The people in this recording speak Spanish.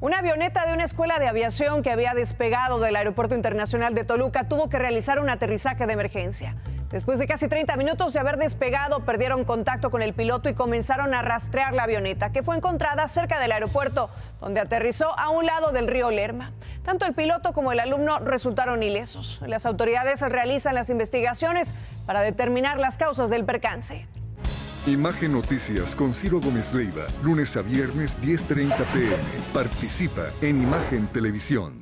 Una avioneta de una escuela de aviación que había despegado del Aeropuerto Internacional de Toluca tuvo que realizar un aterrizaje de emergencia. Después de casi 30 minutos de haber despegado, perdieron contacto con el piloto y comenzaron a rastrear la avioneta, que fue encontrada cerca del aeropuerto, donde aterrizó a un lado del río Lerma. Tanto el piloto como el alumno resultaron ilesos. Las autoridades realizan las investigaciones para determinar las causas del percance. Imagen Noticias con Ciro Gómez Leyva, lunes a viernes 10:30 p.m. Participa en Imagen Televisión.